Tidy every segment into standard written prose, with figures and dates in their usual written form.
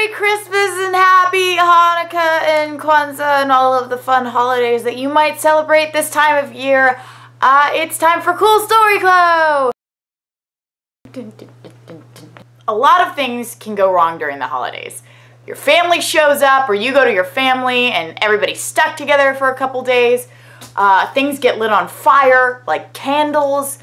Merry Christmas and Happy Hanukkah and Kwanzaa and all of the fun holidays that you might celebrate this time of year. It's time for Cool Story Club! A lot of things can go wrong during the holidays. Your family shows up, or you go to your family and everybody's stuck together for a couple days. Things get lit on fire, like candles.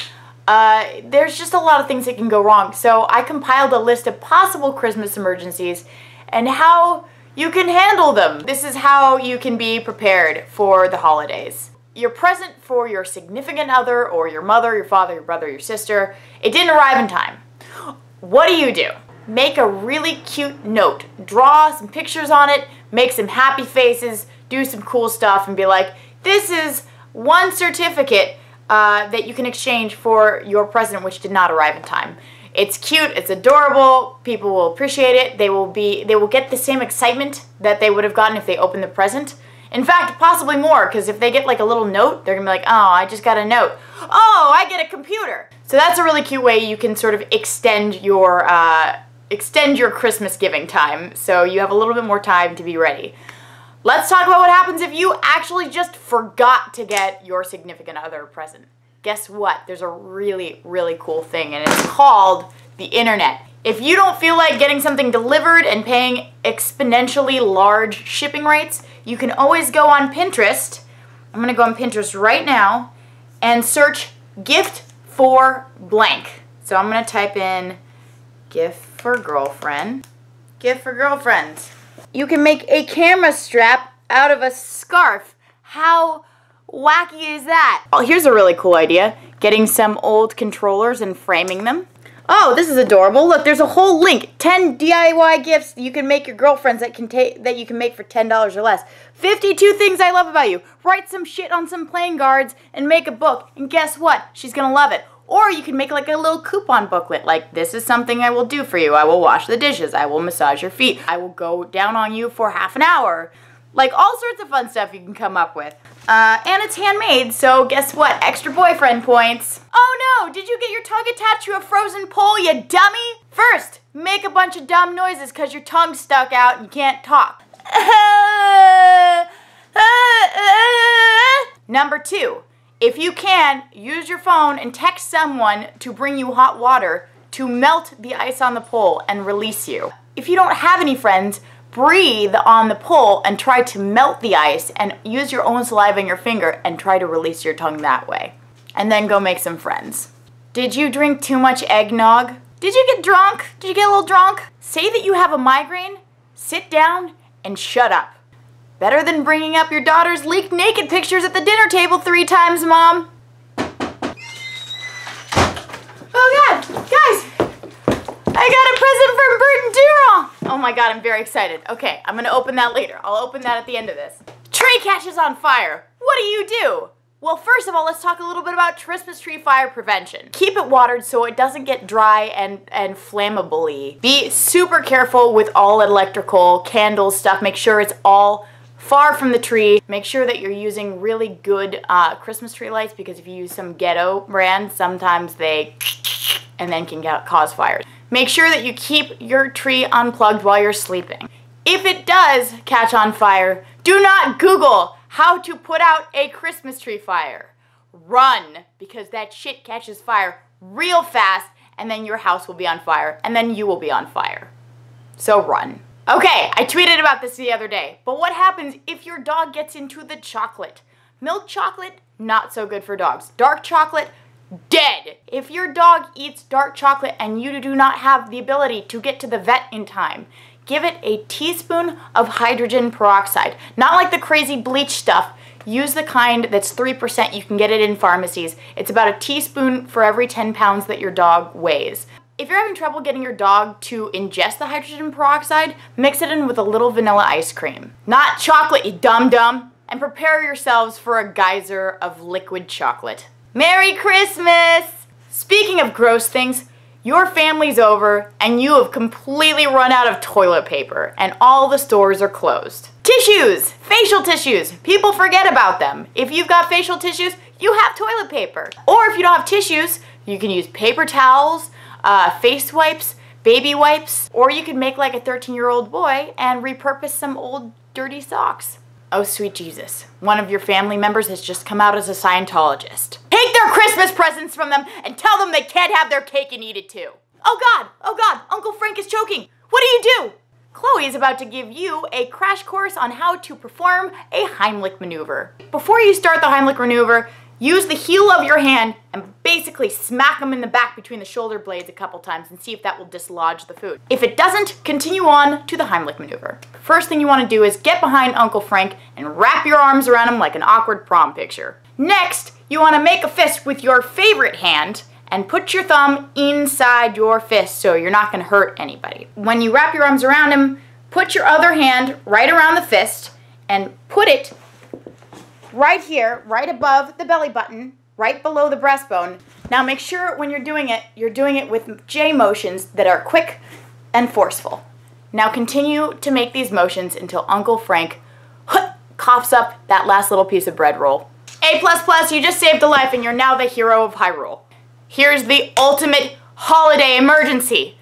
There's just a lot of things that can go wrong. So I compiled a list of possible Christmas emergencies and how you can handle them. This is how you can be prepared for the holidays. Your present for your significant other or your mother, your father, your brother, your sister, it didn't arrive in time. What do you do? Make a really cute note. Draw some pictures on it, make some happy faces, do some cool stuff and be like, this is one certificate that you can exchange for your present which did not arrive in time. It's cute, it's adorable, people will appreciate it, they will get the same excitement that they would have gotten if they opened the present. In fact, possibly more, because if they get like a little note, they're gonna be like, oh, I just got a note. Oh, I get a computer. So that's a really cute way you can sort of extend your Christmas giving time, so you have a little bit more time to be ready. Let's talk about what happens if you actually just forgot to get your significant other a present. Guess what? There's a really, really cool thing, and it's called the internet. If you don't feel like getting something delivered and paying exponentially large shipping rates, you can always go on Pinterest. I'm gonna go on Pinterest right now and search gift for blank. So I'm gonna type in gift for girlfriend. Gift for girlfriend. You can make a camera strap out of a scarf. How wacky is that? Oh, here's a really cool idea. Getting some old controllers and framing them. Oh, this is adorable. Look, there's a whole link. 10 DIY gifts you can make your girlfriends that you can make for $10 or less. 52 things I love about you. Write some shit on some playing cards and make a book. And guess what? She's gonna love it. Or you can make like a little coupon booklet, like this is something I will do for you. I will wash the dishes. I will massage your feet. I will go down on you for half an hour. Like all sorts of fun stuff you can come up with. And it's handmade, so guess what? Extra boyfriend points. Oh no, did you get your tongue attached to a frozen pole, you dummy? First, make a bunch of dumb noises because your tongue's stuck out and you can't talk. Number two, if you can, use your phone and text someone to bring you hot water to melt the ice on the pole and release you. If you don't have any friends, breathe on the pole and try to melt the ice and use your own saliva and your finger and try to release your tongue that way. And then go make some friends. Did you drink too much eggnog? Did you get drunk? Did you get a little drunk? Say that you have a migraine, sit down, and shut up. Better than bringing up your daughter's leaked naked pictures at the dinner table 3 times, Mom. Oh God, guys! I got a present from Burton Durant! Oh my God, I'm very excited. Okay, I'm gonna open that later. I'll open that at the end of this. Tree catches on fire. What do you do? Well, first of all, let's talk a little bit about Christmas tree fire prevention. Keep it watered so it doesn't get dry and flammable-y. Be super careful with all electrical, candles, stuff. Make sure it's all far from the tree. Make sure that you're using really good Christmas tree lights, because if you use some ghetto brand, sometimes they and then can cause fires. Make sure that you keep your tree unplugged while you're sleeping. If it does catch on fire, do not Google how to put out a Christmas tree fire. Run, because that shit catches fire real fast, and then your house will be on fire, and then you will be on fire. So run. Okay, I tweeted about this the other day, but what happens if your dog gets into the chocolate? Milk chocolate, not so good for dogs. Dark chocolate, dead. If your dog eats dark chocolate and you do not have the ability to get to the vet in time, give it a teaspoon of hydrogen peroxide. Not like the crazy bleach stuff. Use the kind that's 3%. You can get it in pharmacies. It's about a teaspoon for every 10 pounds that your dog weighs. If you're having trouble getting your dog to ingest the hydrogen peroxide, mix it in with a little vanilla ice cream. Not chocolate, you dum-dum. And prepare yourselves for a geyser of liquid chocolate. Merry Christmas! Speaking of gross things, your family's over and you have completely run out of toilet paper and all the stores are closed. Tissues! Facial tissues! People forget about them. If you've got facial tissues, you have toilet paper. Or if you don't have tissues, you can use paper towels, face wipes, baby wipes, or you could make like a 13-year-old boy and repurpose some old dirty socks. Oh sweet Jesus, one of your family members has just come out as a Scientologist. Take their Christmas presents from them and tell them they can't have their cake and eat it too. Oh God, Uncle Frank is choking. What do you do? Chloe is about to give you a crash course on how to perform a Heimlich maneuver. Before you start the Heimlich maneuver, use the heel of your hand and basically smack them in the back between the shoulder blades a couple times and see if that will dislodge the food. If it doesn't, continue on to the Heimlich maneuver. First thing you want to do is get behind Uncle Frank and wrap your arms around him like an awkward prom picture. Next, you want to make a fist with your favorite hand and put your thumb inside your fist so you're not going to hurt anybody. When you wrap your arms around him, put your other hand right around the fist and put it right here, right above the belly button, right below the breastbone. Now make sure when you're doing it with J motions that are quick and forceful. Now continue to make these motions until Uncle Frank coughs up that last little piece of bread roll. A++, you just saved a life and you're now the hero of Hyrule. Here's the ultimate holiday emergency.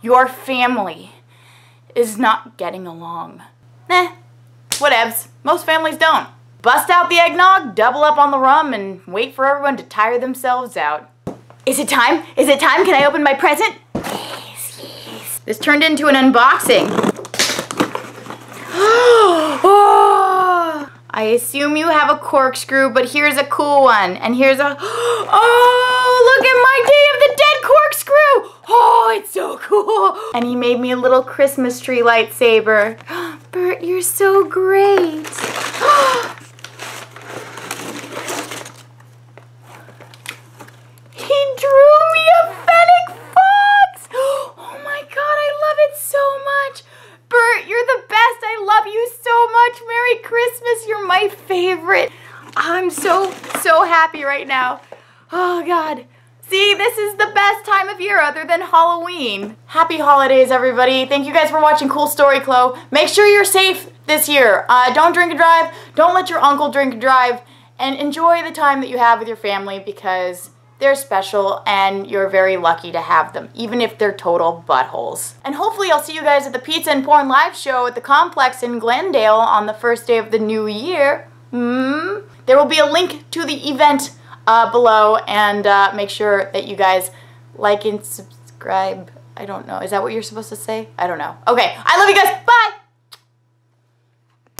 Your family is not getting along. Eh, whatevs. Most families don't. Bust out the eggnog, double up on the rum, and wait for everyone to tire themselves out. Is it time? Is it time? Can I open my present? Yes, yes. This turned into an unboxing. Oh, I assume you have a corkscrew, but here's a cool one. And here's a... Oh, look at my Day of the Dead corkscrew! Oh, it's so cool! And he made me a little Christmas tree lightsaber. Bert, you're so great. Happy right now. Oh God. See, this is the best time of year other than Halloween. Happy holidays, everybody. Thank you guys for watching Cool Story Club. Make sure you're safe this year. Don't drink and drive. Don't let your uncle drink and drive. And enjoy the time that you have with your family because they're special and you're very lucky to have them, even if they're total buttholes. And hopefully I'll see you guys at the Pizza and Porn Live Show at the Complex in Glendale on the first day of the new year. There will be a link to the event below, and make sure that you guys like and subscribe. I don't know. Is that what you're supposed to say? I don't know. Okay. I love you guys.